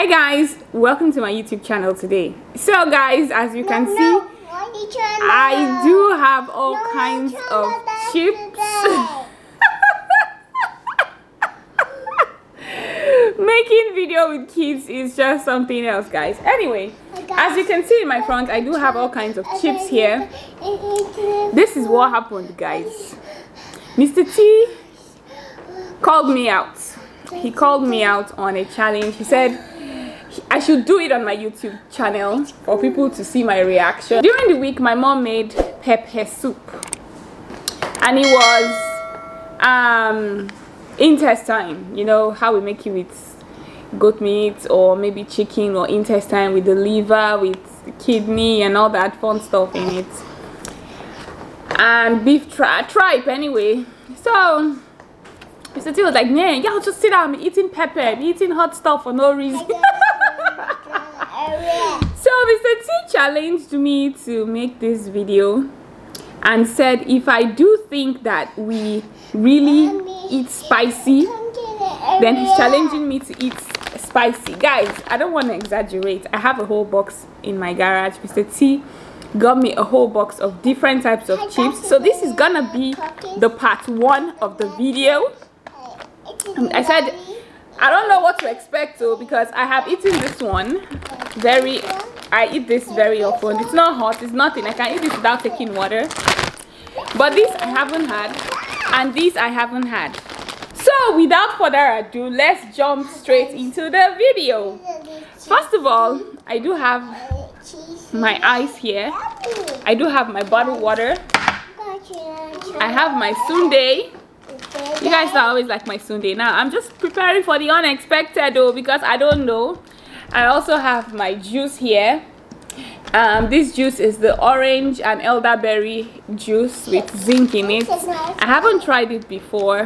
Hi guys, welcome to my YouTube channel today. So guys, as you can see, I do have all kinds of chips. Making video with kids is just something else, guys. Anyway, as you can see in my front, I do have all kinds of chips here. This is what happened, guys. Mr. T called me out. He called me out on a challenge. He said I should do it on my YouTube channel for people to see my reaction. During the week, my mom made pepper soup, and it was intestine. You know how we make it with goat meat or maybe chicken or intestine with the liver, with the kidney and all that fun stuff in it, and beef tripe anyway. So Mr. T was like, "Nah, y'all just sit down, I'm eating pepper, I'm eating hot stuff for no reason." So Mr. T challenged me to make this video and said if I do think that we really eat spicy, then he's challenging me to eat spicy. Guys, I don't want to exaggerate. I have a whole box in my garage. Mr. T got me a whole box of different types of chips. So this is gonna be the part 1 of the video. I said I don't know what to expect though, because I have eaten this one I eat this very often. It's not hot, it's nothing. I can eat this without taking water. But this I haven't had, and this I haven't had. So without further ado, let's jump straight into the video. First of all, I do have my ice here. I do have my bottled water. I have my sundae. You guys are always like my sundae. Now I'm just preparing for the unexpected though, because I don't know. I also have my juice here. This juice is the orange and elderberry juice with zinc in it. I haven't tried it before,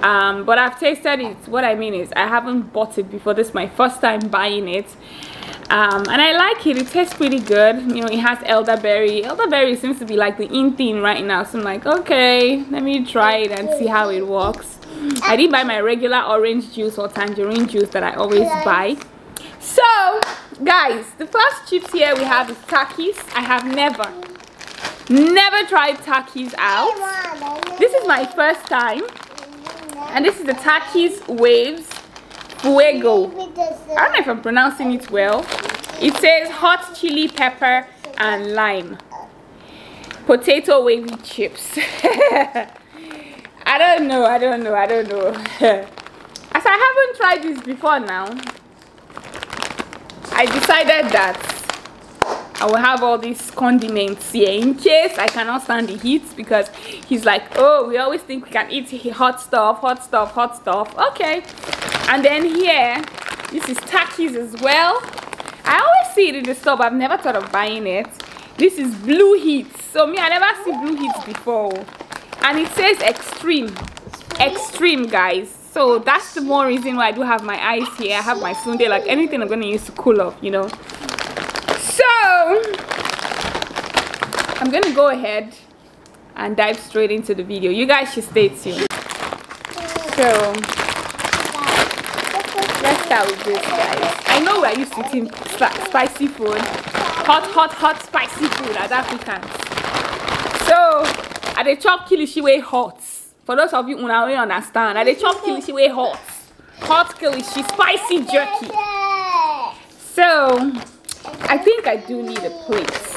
but I've tasted it. What I mean is I haven't bought it before. This is my first time buying it, and I like it. It tastes pretty good. You know, it has elderberry. Elderberry seems to be like the in thing right now, so I'm like, okay, let me try it and see how it works. I did buy my regular orange juice or tangerine juice that I always buy. So guys, the first chips here we have is Takis. I have never tried Takis out. This is my first time, and this is the Takis Waves Fuego. I don't know if I'm pronouncing it well. It says hot chili pepper and lime potato wavy chips. I don't know as I haven't tried this before now, I decided that I will have all these condiments here in case I cannot stand the heat, because he's like, oh, we always think we can eat hot stuff. Okay. And then here, this is Takis as well. I always see it in the store, but I've never thought of buying it. This is Blue Heat. So me, I never see Blue Heat before. And it says extreme. Extreme, guys. So that's the more reason why I do have my ice here. I have my sundae, like anything I'm gonna use to cool off, you know. So I'm gonna go ahead and dive straight into the video. You guys should stay tuned. So let's start with this, guys. I know we're used to eating spicy food, hot spicy food as Africans. So I dey chop kilishi wey hot. For those of you who don't understand, I dey chop kilishi wey hot kilishi, spicy jerky. So I think I do need a plate.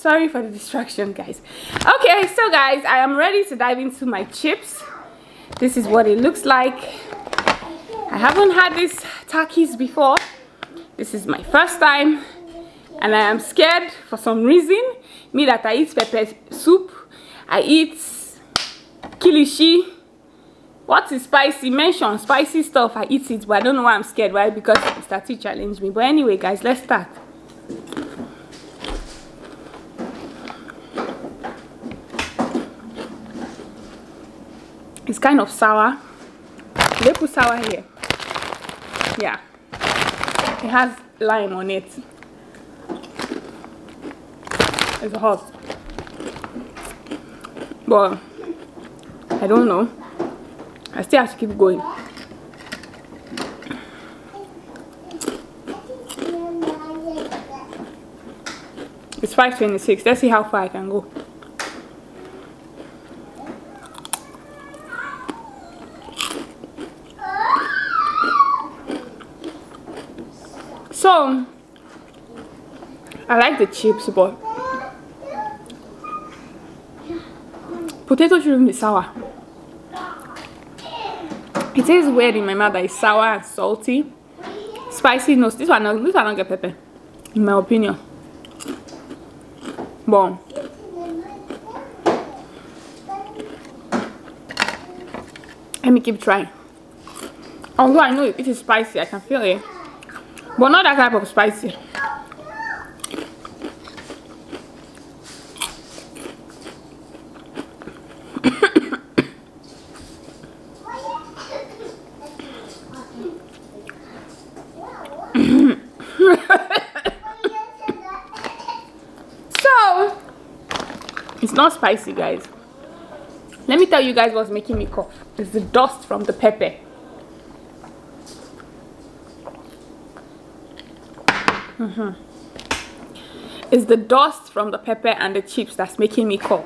Sorry for the distraction, guys. Okay, so guys, I am ready to dive into my chips. This is what it looks like. I haven't had this Takis before. This is my first time, and I am scared for some reason. Me that I eat pepper soup, I eat kilishi. What is spicy? Mention spicy stuff. I eat it, but I don't know why I'm scared. Why? Because Mr. T challenged me. But anyway, guys, let's start. It's kind of sour. They put sour here. Yeah. It has lime on it. It's hot. But I don't know. I still have to keep going. It's 5:26. Let's see how far I can go. So, I like the chips, but potato shouldn't be sour. It tastes weird in my mouth that it's sour and salty. Spicy, no, this one don't get pepper, in my opinion. But let me keep trying. Although I know it is spicy, I can feel it. But not that type of spicy. It's not spicy, guys. Let me tell you guys what's making me cough. It's the dust from the pepper. It's the dust from the pepper and the chips that's making me cough.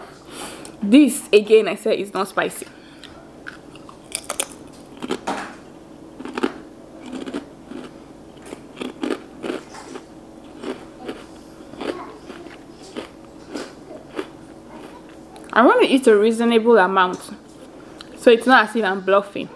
This, again, I said, is not spicy. I want to eat a reasonable amount, so it's not as if I'm bluffing.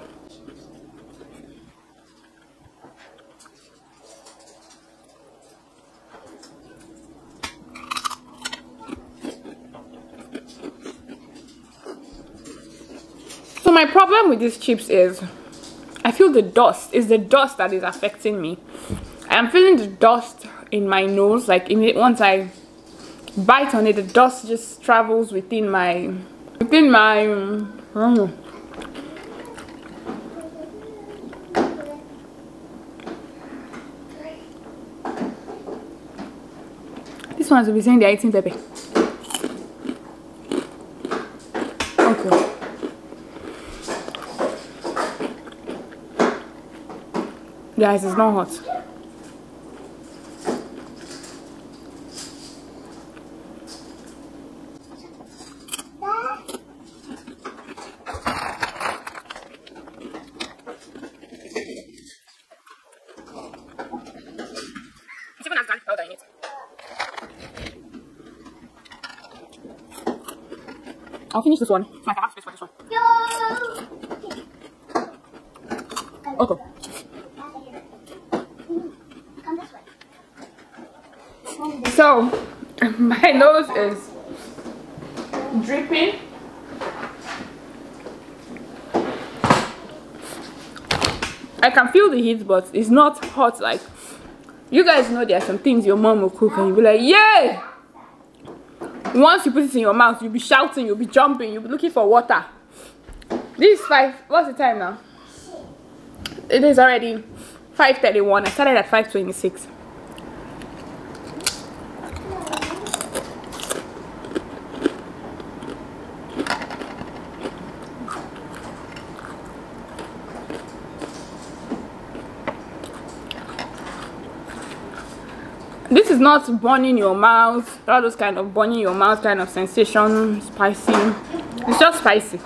So my problem with these chips is, I feel the dust. It's the dust that is affecting me. I'm feeling the dust in my nose, like once I bite on it, the dust just travels within my This one's be saying they're eating pepper. Okay. Guys, it's not hot. I'll finish this one. I can have space for this one. No. Okay. Come this way. So, my nose is dripping. I can feel the heat, but it's not hot. Like, you guys know there are some things your mom will cook and you'll be like, yay! Once you put it in your mouth, you'll be shouting, you'll be jumping, you'll be looking for water. This is 5, what's the time now? It is already 5:31. I started at 5:26. This is not burning your mouth, all those kind of burning your mouth kind of sensation, spicy. It's just spicy.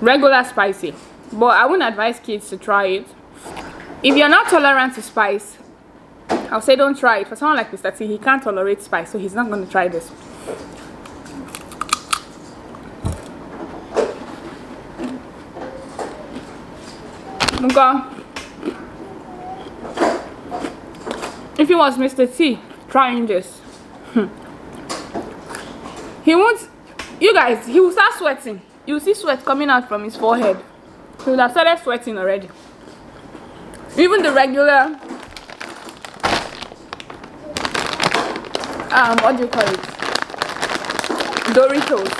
Regular spicy. But I wouldn't advise kids to try it. If you're not tolerant to spice, I'll say don't try it. For someone like Mr. T, he can't tolerate spice, so he's not going to try this. Okay. If he was Mr. T trying this, he won't, you guys, he will start sweating. You'll see sweat coming out from his forehead. He would have started sweating already. Even the regular, what do you call it? Doritos.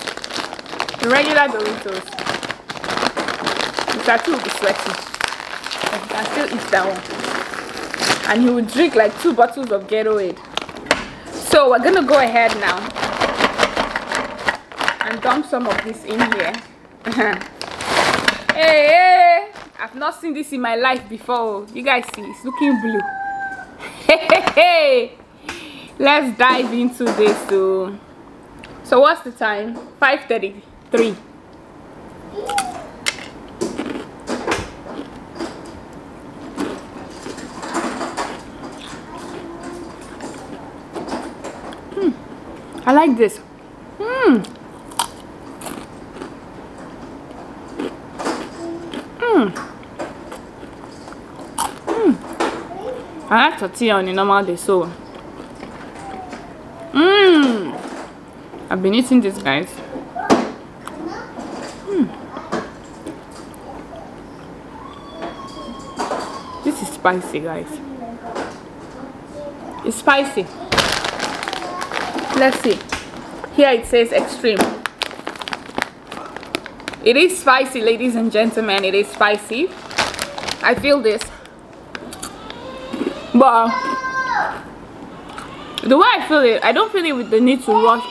The regular Doritos. the tattoo will be sweaty. But you can still eat that one. And he will drink like 2 bottles of Gatorade. So we're going to go ahead now and dump some of this in here. Hey, hey, I've not seen this in my life before. You guys see, it's looking blue. Hey, let's dive into this too. So what's the time? 5:33. I like this. I like tortilla on a normal day, so. I've been eating this, guys. This is spicy, guys. It's spicy. Let's see. Here it says extreme. It is spicy, ladies and gentlemen. It is spicy. I feel this. But the way I feel it, I don't feel it with the need to rush.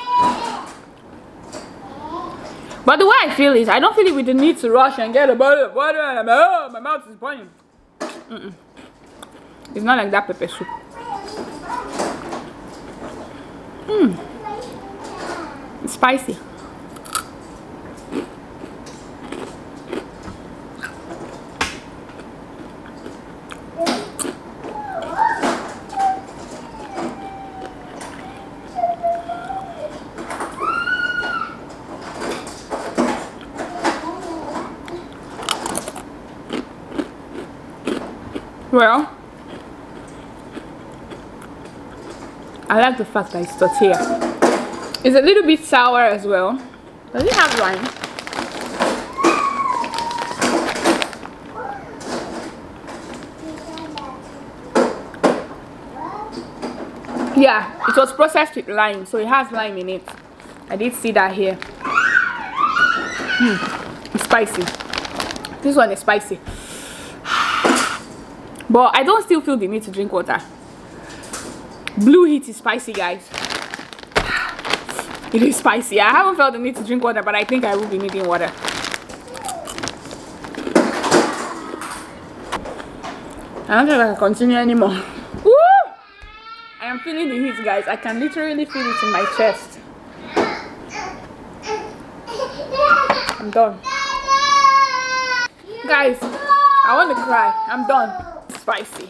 But the way I feel it, I don't feel it with the need to rush and get a bottle of water and I'm like, oh, my mouth is burning. It's not like that pepper soup. It's spicy. Well, I like the fact that it's tortilla. It's a little bit sour as well. Does it have lime? Yeah, it was processed with lime, so it has lime in it. I did see that here. It's spicy. This one is spicy. But I don't still feel the need to drink water. Blue heat is spicy, guys. It is spicy. I haven't felt the need to drink water, but I think I will be needing water. I don't think I can continue anymore. Woo! I am feeling the heat, guys. I can literally feel it in my chest. I'm done. Guys, I want to cry. I'm done. Spicy.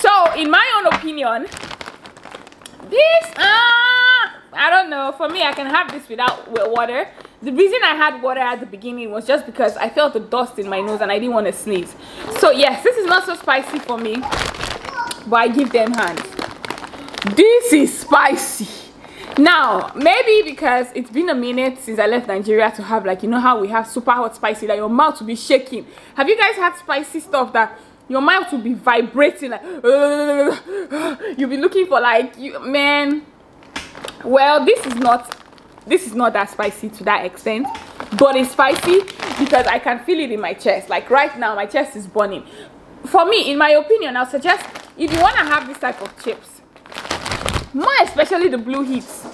So in my own opinion, this I don't know, for me, I can have this without water. The reason I had water at the beginning was just because I felt the dust in my nose and I didn't want to sneeze. So yes, this is not so spicy for me, but I give them hands. This is spicy. Now maybe because it's been a minute since I left Nigeria to have, like, you know how we have super hot spicy that your mouth will be shaking. Have you guys had spicy stuff that your mouth will be vibrating, like you'll be looking for, like, man? Well, this is not that spicy to that extent, but it's spicy because I can feel it in my chest. Like right now, my chest is burning. For me, in my opinion, I'll suggest, if you want to have this type of chips, more especially the blue heats,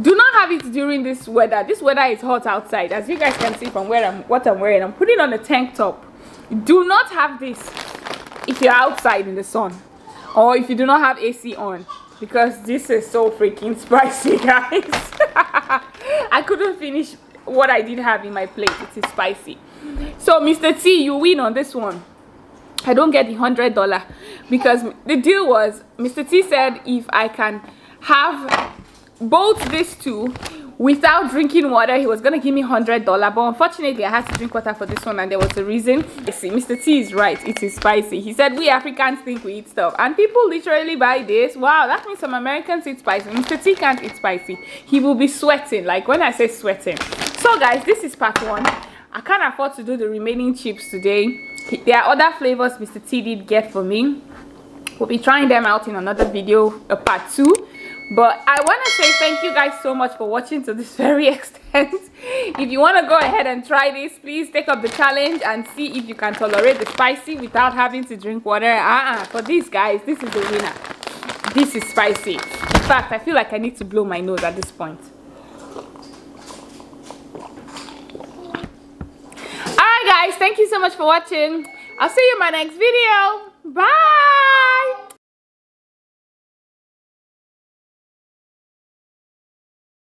do not have it during this weather. This weather is hot outside, as you guys can see from where what I'm wearing. I'm putting on a tank top. Do not have this if you're outside in the sun, or if you do not have AC on, because this is so freaking spicy, guys. I couldn't finish what I did have in my plate. It is spicy. So Mr. T, you win on this one. I don't get the $100 because the deal was, Mr. T said if I can have both these two without drinking water, he was gonna give me $100, but unfortunately I had to drink water for this one, and there was a reason. I see Mr. T is right. It is spicy. He said we Africans think we eat stuff, and people literally buy this. Wow, that means some Americans eat spicy. Mr. T can't eat spicy. He will be sweating, like when I say sweating. So guys, this is part one. I can't afford to do the remaining chips today. There are other flavors Mr. T did get for me. We'll be trying them out in another video, part two. But I want to say thank you guys so much for watching to this very extent. If you want to go ahead and try this, please take up the challenge and see if you can tolerate the spicy without having to drink water. For these guys, this is the winner. This is spicy. In fact, I feel like I need to blow my nose at this point. Alright guys, thank you so much for watching. I'll see you in my next video. Bye!